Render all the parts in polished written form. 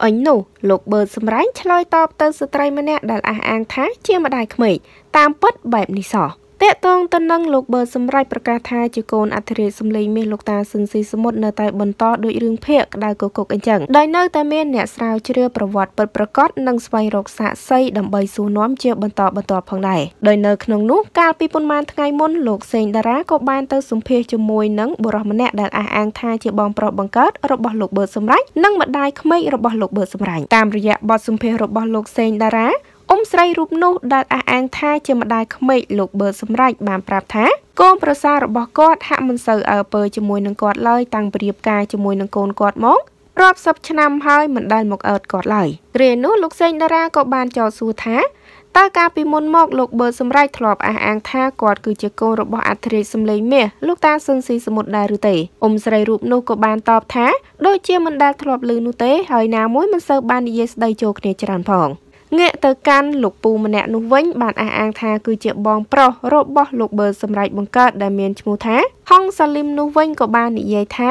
อ๋อยหนูลูกเบิร์ดสมรัยชลอยตอบเตอร์สไตรมาเน่ดาราอังท้าเชี่ยมาได้ขมิตามปัดแบบนี้สอเตะตรงตนังลูกเบิร์ดสมรัยประกาศทายจุโกนอัตเรศสมลีเมลูกตาซึนซีสมุดเนตายบนโต๊ะโดยเรื่องเพลกได้โกโก้กันจังได้เนตายเมนเนี่ยสาวเชื่อประวัติเปิดประกอบนังสไปรกสะไซดับใบสูน้อมเชื่อบนโต๊ะพังได้โดยเนขนมนุ๊กการปีปนมาทั้งไงมนลูกเซนดาราก็บานเตอร์สมเพจมวยนังบุรุษมาเน่ดาราอังท้าเชี่ยบอมปรบังเกิดรบบลูกเบิร์ดสมรัยนังมาได้ขมิรบบลูกเบิร์ดสมรัยตามระยะบอสมเพรบบลูกเซนดาราอมไซรูปนูดาอาอังท่าเจมาได้ขมิลูกเบิร์ดสมไรบานปราบท้าก้มประสาทบอกกอดหะมันเสือเปย์จมวยนังกอดเลยตังเปรียบกายจมวยนังโกนกอดมองรอบสับชนำให้มันได้หมกเอิดกอดเลยเรียนนู้ลูกเซนดาราก็บานจอสูท้าตากาปีมนมอกลูกเบิร์ดสมไรถลอบอาอังท่ากอดคือจะโกนรบอัตเรสมเลยเมียลูกตาซึนซีสมุดได้หรือเตอมไซรูปนูก็บานตอบท้าโดยเจมันได้ถลอบลือนูเตหอยน้ำมวยมันเสือบานเยสได้โจกเนจรันพองเงะเตอกันลูกปูมันแหนนุ่งวิ่งบานอาอังทาคือเจ็บบองเปราะรบบลูกเบิร์ดสมไรบังเกิดดาเมียนชมูท้าห้องสลิมนุ่งวิ่งกับบานใหญ่ท้า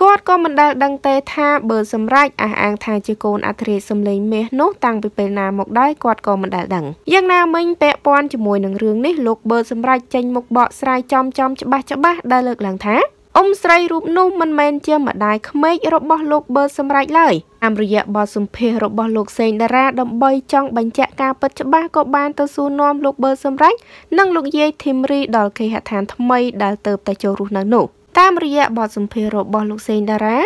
กอดก็มันดังเตท่าเบิร์ดสมไรอาอังทาจีโกนอัตเรสมเลยเมนุตังไปเป็นนามกได้กอดก็มันดังยังนาเมิงเปะปอนจมวยหนังเรื่องนี่ลูกเบิร์ดสมไรจังมกเบาะสายจอมจะบ้าได้เลิกหลังท้าอมไซรูปนุ่มมันแมนเจียมาได้ขมิรบบลูกเบิร์ดสมไรเลยอามริยาบอสมเพรบบลูกเซนดาราดมใบจังบัญจักการปัจจุบันก็บานเตอร์ซูนอมลูกเบิร์ดสมไรนั่งลูกเย่ทิมรีดอลเคหะทานทำไมได้เติบแต่โจรุนังหนูตามริยาบอสมเพรบบลูกเซนดารา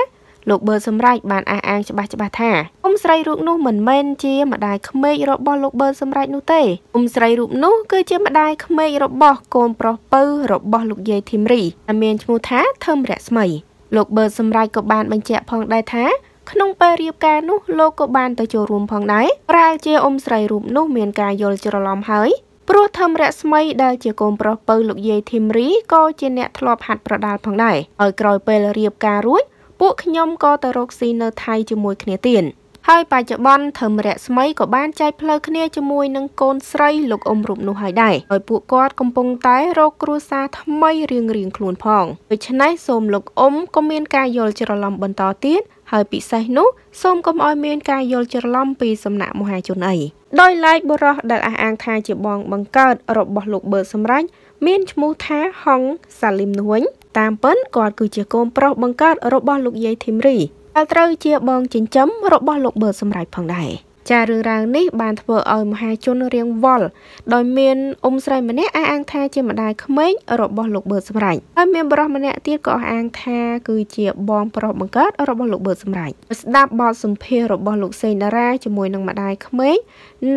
ลูกเบิร์ดสมไรบานอาอังจะบ้าท่าอมไซรูปนุ่มเหมือนแมนเจียมาได้ขมิรบบลูกเบิร์ดสมไรนูเตอมไซรูปนุ่มก็เจียมาได้ขมิรบบโกนปรเปอร์รบบลูกเย่ทิมรีอเมียนชมูท้าเทมแรสมัยลูกเบิร์ดสมไรก็บานบัญจักพองได้ท้าขนมเปรียบการนุโลกบาลตะโจรวมพองได้รายเจอมใส่รูปนุเมียนกายโยลจรลอมเฮยปลุกทำระสมัยได้เจอกรมประเปลุกเยทิมรีก็เจเนทลอบหัดประดาลพองได้เอยกรอยเปรียบการรุ่ยปุ๊กขยมก็ตะรกซีเนไทยจมวยเขเนเตียนเฮยไปจะบอนทำระสมัยก็บ้านใจเพลขเนจมวยนังโกนใส่ลูกอมรูปนุหายได้เอยปุ๊กกอดกำปงไตโรครูซาทำไมเรียงคลุนพองโดยชนะสมลูกอมก็เมียนกายโยลจรลอมบนต่อเตี้ยเฮยปีไซนุส้มกมอเมียนกายโยลจรลอมปีสำนักมหาชนไอโดยไล่บรอดอาอังทาจีบองบังเกิดรบบลูกเบิร์ดสมรัยเมียนชมูท้าห้องสลิมนวลตามเปิ้ลกอดคือจีโกมปรบบังเกิดรบบลูกเยทิมรีอัตราจีบองจินจ้ำรบบลูกเบิร์ดสมรัยพังได้จาเรื่องราวนี้บานทเวอมหาชนเรียงวอลโดยเมียนอมไซมันเนอาอังทาจีมาได้ขมิ้นรบบลูกเบิร์ดสมรัยโดยเมียนบรอมันเนตีก็อาอังทาคือจีบองปรบบังเกิดรบบลูกเบิร์ดสมรัยสตาบบอลสมเพรรบบลูกเซนดาราจมวยนางมาได้ขมิ้น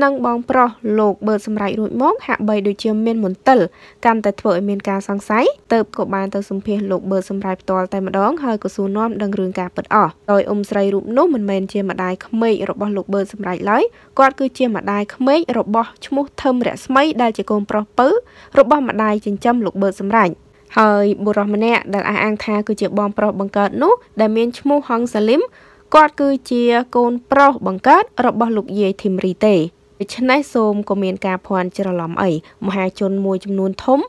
นังบองปรลูกเบิร์ดสมรัยรุ่ยมองหะใบโดยเจียมเมียนหมุนเตลการแต่ทเวอเมียนการสังไซเติบกับบานเตอร์สมเพรลูกเบิร์ดสมรัยตัวแต่มาดองเฮยกับซูนอมดังเรื่องการเปิดอ่อโดยอมไซรูปนุ่มมันเมนเจียมาได้ขมิ้นรบบลูกเบิร์ดสมรัยกอดคือเจียมาได้ขมิ้นรบบชมุเทมเรสไม่ได้จะโกนปรปื้รบบมาได้จินจำลูกเบิร์ดสมรัยเฮยบุรอมเน่ดาราอังทาคือเจียบองปรบังเกิดนุได้เมียนชมุห้องสลิมกอดคือเจียโกนปรบังเกิดรบบลูกเยทิมรีเตชนะโซมก็เมียนกาพรจรลอมไอมหาชนมวยจำนวนทม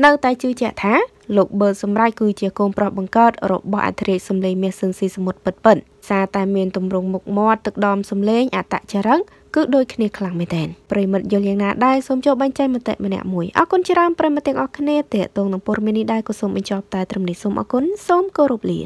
เนตายจือแจท้าลูกเบิร์ดสมไรคือเจียโกนปรบังเกิดรบบอัตเรสมเลยเมียนซีสมุดเปิดซาตาเมียนตมรงหมกมอดตึกดอมสมเลงอัตตะจรังก็โดยคณีคลังไม่แตนปริมัดยลยังนาได้สมโจบันใจมันแตะมันแหนมวยอากุนจิรามปริมัดเตียงออกคณีเตะตรงหนังปรมินีได้ก็สมอินจอบตายตรมนิสมอากุนสมกรุบลี